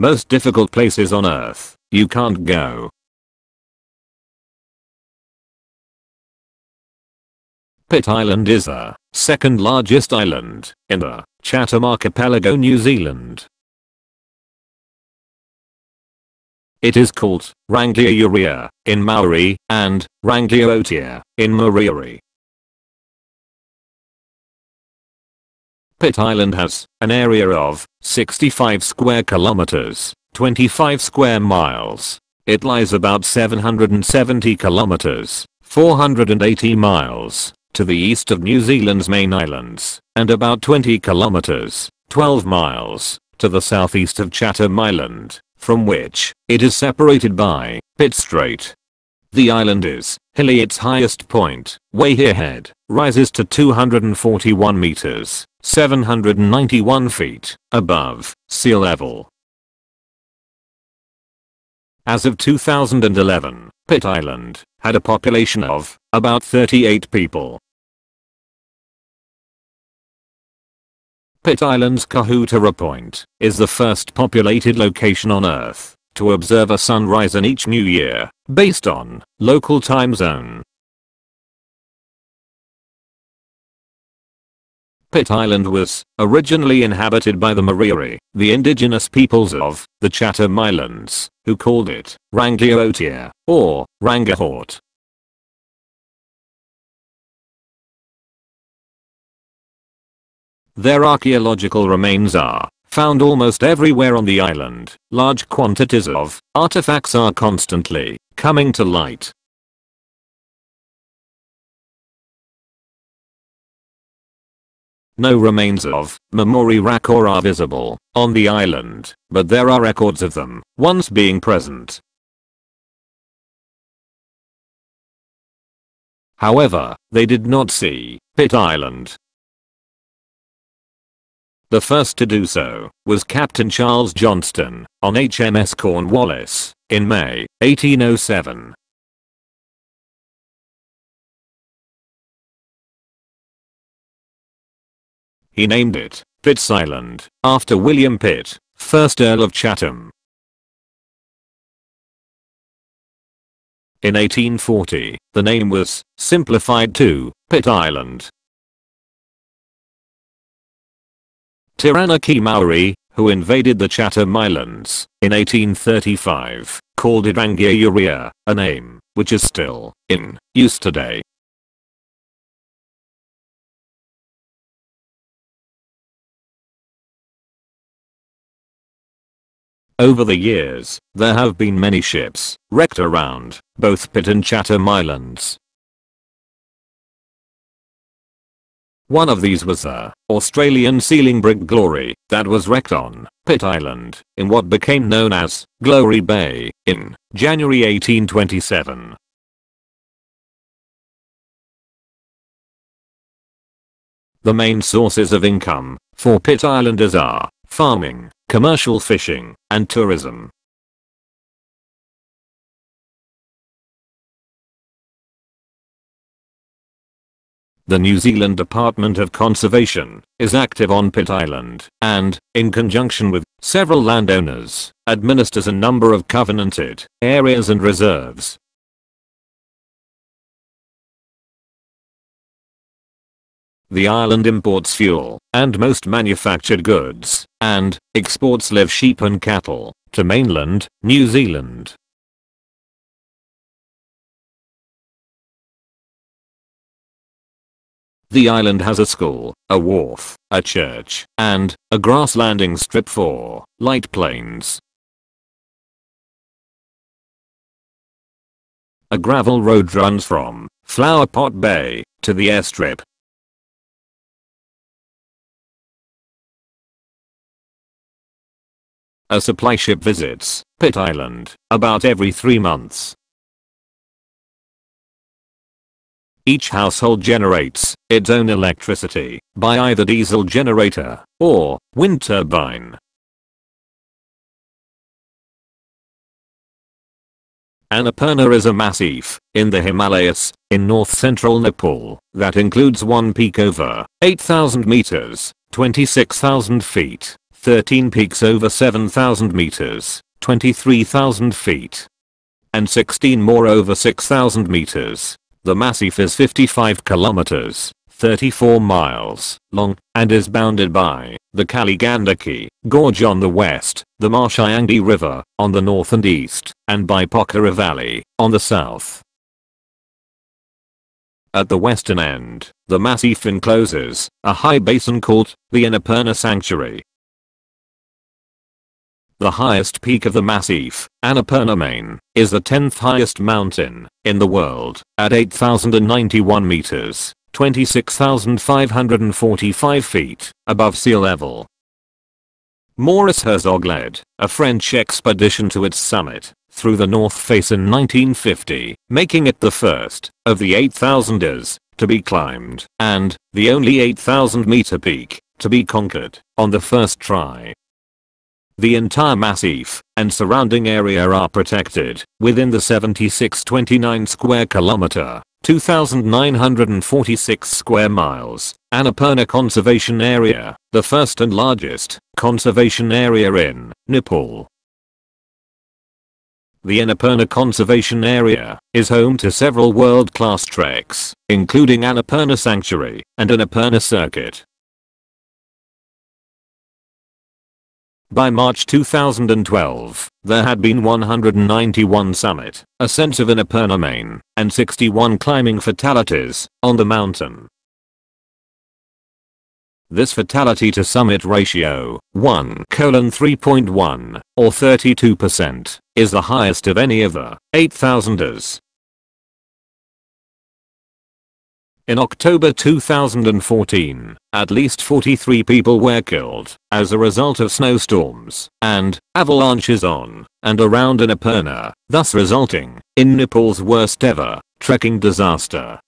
Most difficult places on earth. You can't go. Pitt Island is the second largest island in the Chatham Archipelago, New Zealand. It is called Rangiauria in Maori and Rangiotia in Moriori. Pitt Island has an area of 65 square kilometers, 25 square miles. It lies about 770 kilometers, 480 miles. To the east of New Zealand's main islands, and about 20 kilometers, 12 miles, to the southeast of Chatham Island, from which it is separated by Pitt Strait. The island is hilly. Its highest point, Waitangi Head, rises to 241 meters, 791 feet, above sea level. As of 2011, Pitt Island had a population of about 38 people. Pitt Island's Kahutara Point is the first populated location on Earth to observe a sunrise in each new year, based on local time zone. Pitt Island was originally inhabited by the Moriori, the indigenous peoples of the Chatham Islands, who called it Rangiotia or Rangahort. Their archaeological remains are found almost everywhere on the island. Large quantities of artifacts are constantly coming to light. No remains of Mamori Rakor are visible on the island, but there are records of them once being present. However, they did not see Pitt Island. The first to do so was Captain Charles Johnston on HMS Cornwallis in May 1807. He named it Pitt's Island after William Pitt, 1st Earl of Chatham. In 1840, the name was simplified to Pitt Island. Taranaki Maori, who invaded the Chatham Islands in 1835, called it Rangiauria, a name which is still in use today. Over the years, there have been many ships wrecked around both Pitt and Chatham Islands. One of these was the Australian sealing brig Glory that was wrecked on Pitt Island in what became known as Glory Bay in January 1827. The main sources of income for Pitt Islanders are farming, commercial fishing, and tourism. The New Zealand Department of Conservation is active on Pitt Island and, in conjunction with several landowners, administers a number of covenanted areas and reserves. The island imports fuel and most manufactured goods and exports live sheep and cattle to mainland New Zealand. The island has a school, a wharf, a church, and a grass landing strip for light planes. A gravel road runs from Flowerpot Bay to the airstrip. A supply ship visits Pitt Island about every 3 months. Each household generates its own electricity by either diesel generator or wind turbine. Annapurna is a massif in the Himalayas in north-central Nepal that includes one peak over 8,000 meters, 26,000 feet. 13 peaks over 7,000 meters, 23,000 feet, and 16 more over 6,000 meters. The massif is 55 kilometers, 34 miles, long, and is bounded by the Kaligandaki Gorge on the west, the Marshyangdi River on the north and east, and by Pokhara Valley on the south. At the western end, the massif encloses a high basin called the Annapurna Sanctuary. The highest peak of the massif, Annapurna Main, is the 10th highest mountain in the world at 8,091 meters, 26,545 feet above sea level. Maurice Herzog led a French expedition to its summit through the north face in 1950, making it the first of the 8,000ers to be climbed and the only 8,000 meter peak to be conquered on the first try. The entire massif and surrounding area are protected within the 7629 square kilometer, 2,946 square miles, Annapurna Conservation Area, the first and largest conservation area in Nepal. The Annapurna Conservation Area is home to several world-class treks, including Annapurna Sanctuary and Annapurna Circuit. By March 2012, there had been 191 summit ascents of Annapurna Main and 61 climbing fatalities on the mountain. This fatality to summit ratio, 1:3.1, or 32%, is the highest of any of the 8,000ers. In October 2014, at least 43 people were killed as a result of snowstorms and avalanches on and around Annapurna, thus resulting in Nepal's worst ever trekking disaster.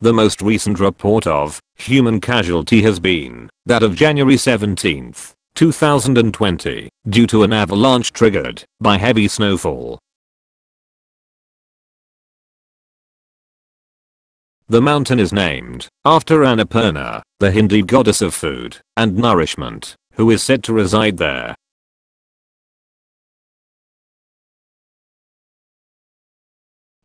The most recent report of human casualty has been that of January 17, 2020, due to an avalanche triggered by heavy snowfall. The mountain is named after Annapurna, the Hindu goddess of food and nourishment, who is said to reside there.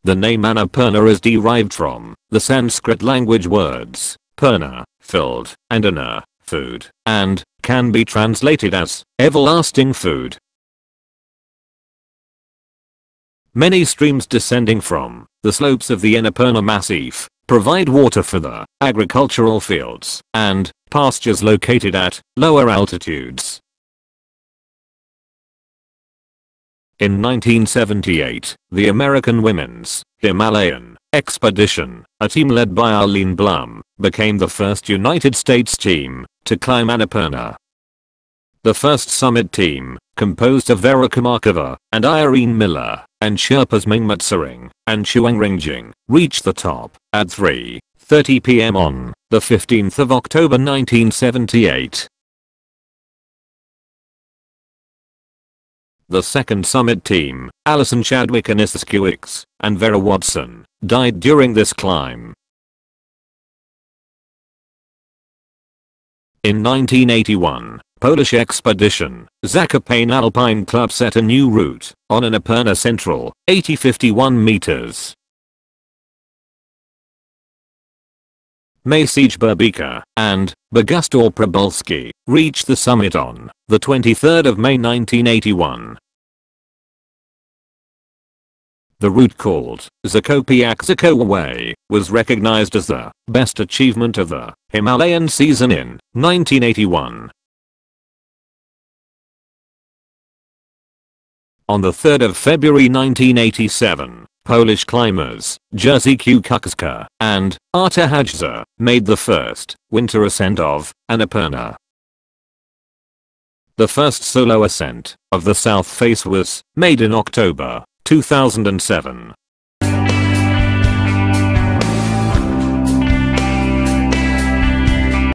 The name Annapurna is derived from the Sanskrit language words purna, filled, and anna, food, and can be translated as everlasting food. Many streams descending from the slopes of the Annapurna Massif provide water for the agricultural fields and pastures located at lower altitudes. In 1978, the American Women's Himalayan Expedition, a team led by Arlene Blum, became the first United States team to climb Annapurna. The first summit team, composed of Vera Komarkova and Irene Miller, and Sherpas Ming Matsuring and Chuang Ringjing, reached the top at 3:30 p.m. on the 15th of October 1978. The second summit team, Alison Chadwick and Isiskuix, and Vera Watson, died during this climb. In 1981, Polish expedition Zakopane Alpine Club set a new route on Annapurna Central, 8,051 meters. Maciej Berbica and Bogusław Przybylski reached the summit on the 23rd of May 1981. The route called Zakopiak-Zakowa Way was recognized as the best achievement of the Himalayan season in 1981. On the 3rd of February 1987, Polish climbers Jerzy Kukuczka and Arta Hajza made the first winter ascent of Annapurna. The first solo ascent of the south face was made in October 2007